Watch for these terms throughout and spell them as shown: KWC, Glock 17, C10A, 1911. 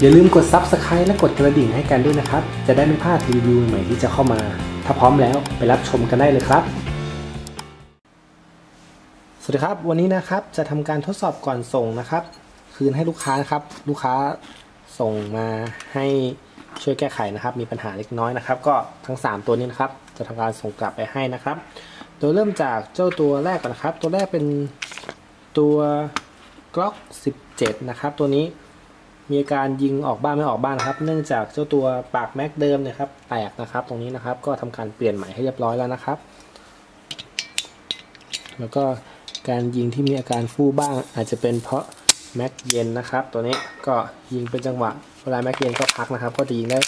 อย่าลืมกด Subscribe และกดกระดิ่งให้กันด้วยนะครับจะได้ไม่พลาดรีวิวใหม่ที่จะเข้ามาถ้าพร้อมแล้วไปรับชมกันได้เลยครับสวัสดีครับวันนี้นะครับจะทำการทดสอบก่อนส่งนะครับคืนให้ลูกค้านะครับลูกค้าส่งมาให้ช่วยแก้ไขนะครับมีปัญหาเล็กน้อยนะครับก็ทั้ง3ตัวนี้นะครับจะทำการส่งกลับไปให้นะครับโดยเริ่มจากเจ้าตัวแรกก่อนนะครับตัวแรกเป็นตัว Glock 17 นะครับตัวนี้มีการยิงออกบ้านไม่ออกบ้านครับเนื่องจากเจ้าตัวปากแม็กเดิมนะครับแตกนะครับตรงนี้นะครับก็ทำการเปลี่ยนใหม่ให้เรียบร้อยแล้วนะครับแล้วก็การยิงที่มีอาการฟู่บ้างอาจจะเป็นเพราะแม็กเย็นนะครับตัวนี้ก็ยิงเป็นจังหวะเวลาแม็กเย็นก็พักนะครับก็จะยิงได้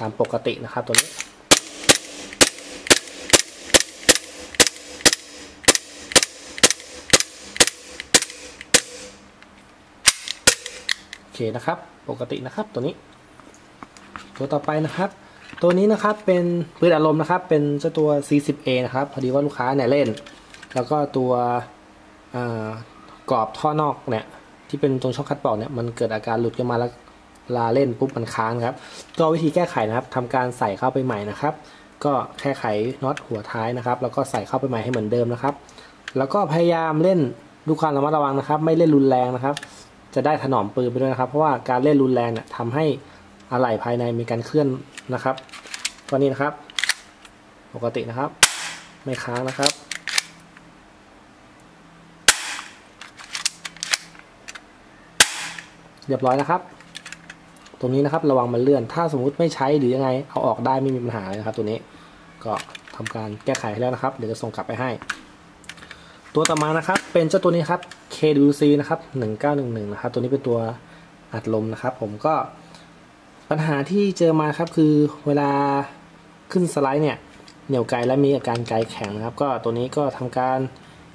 ตามปกตินะครับตัวนี้โอเคนะครับปกตินะครับตัวนี้ตัวต่อไปนะครับตัวนี้นะครับเป็นปืนอัดลมนะครับเป็นเจ้าตัว C10A นะครับพอดีว่าลูกค้าเนี่ยเล่นแล้วก็ตัวกรอบท่อนอกเนี่ยที่เป็นตรงช่องคัดปอกเนี่ยมันเกิดอาการหลุดขึ้นมาแล้วลาเล่นปุ๊บมันค้างครับก็วิธีแก้ไขนะครับทำการใส่เข้าไปใหม่นะครับก็แก้ไขน็อตหัวท้ายนะครับแล้วก็ใส่เข้าไปใหม่ให้เหมือนเดิมนะครับแล้วก็พยายามเล่นด้วยความระมัดระวังนะครับไม่เล่นรุนแรงนะครับจะได้ถนอมปืนไปด้วยนะครับเพราะว่าการเล่นรุนแรงเนี่ยทำให้อะไหล่ภายในมีการเคลื่อนนะครับก็นี่นะครับปกตินะครับไม่ค้างนะครับเรียบร้อยนะครับตรงนี้นะครับระวังมันเลื่อนถ้าสมมุติไม่ใช้หรือยังไงเอาออกได้ไม่มีปัญหาเลยนะครับตัวนี้ก็ทำการแก้ไขให้แล้วนะครับเดี๋ยวจะส่งกลับไปให้ตัวต่อมานะครับเป็นเจ้าตัวนี้ครับ KWC นะครับ1911นะครับตัวนี้เป็นตัวอัดลมนะครับผมก็ปัญหาที่เจอมาครับคือเวลาขึ้นสไลด์เนี่ยเหนี่ยวไกลและมีอาการไกลแข็งนะครับก็ตัวนี้ก็ทำการ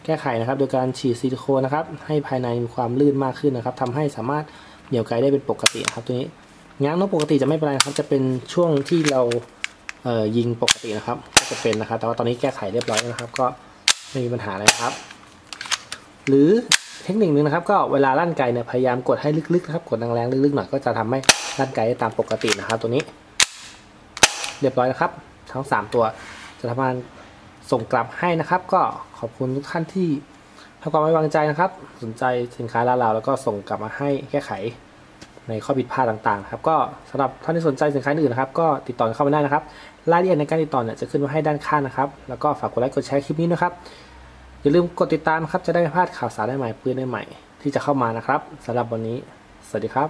แก้ไขนะครับโดยการฉีดซิลิโคนนะครับให้ภายในมีความลื่นมากขึ้นนะครับทำให้สามารถเหนี่ยวไกลได้เป็นปกติครับตัวนี้ง้างนกปกติจะไม่เป็นไรครับจะเป็นช่วงที่เรายิงปกตินะครับก็จะเป็นนะครับแต่ว่าตอนนี้แก้ไขเรียบร้อยแล้วนะครับก็ไม่มีปัญหาเลยครับหรือเทคนิคนึงนะครับก็เวลาลั่นไกลเนี่ยพยายามกดให้ลึกๆนะครับกดแรงๆลึกๆหน่อยก็จะทำให้ลั่นไกลได้ตามปกตินะครับตัวนี้เรียบร้อยนะครับทั้ง3ตัวจะทำการส่งกลับให้นะครับก็ขอบคุณทุกท่านที่ให้ความไว้วางใจนะครับสนใจสินค้าร้านเราแล้วก็ส่งกลับมาให้แก้ไขในข้อผิดพลาดต่างๆครับก็สำหรับท่านที่สนใจสินค้าอื่นนะครับก็ติดต่อเข้ามาได้นะครับรายละเอียดในการติดต่อเนี่ยจะขึ้นมาให้ด้านข้างนะครับแล้วก็ฝากกดไลค์กดแชร์คลิปนี้นะครับอย่าลืมกดติดตามครับจะได้ไม่พลาดข่าวสารใหม่ปืนใหม่ที่จะเข้ามานะครับสำหรับวันนี้สวัสดีครับ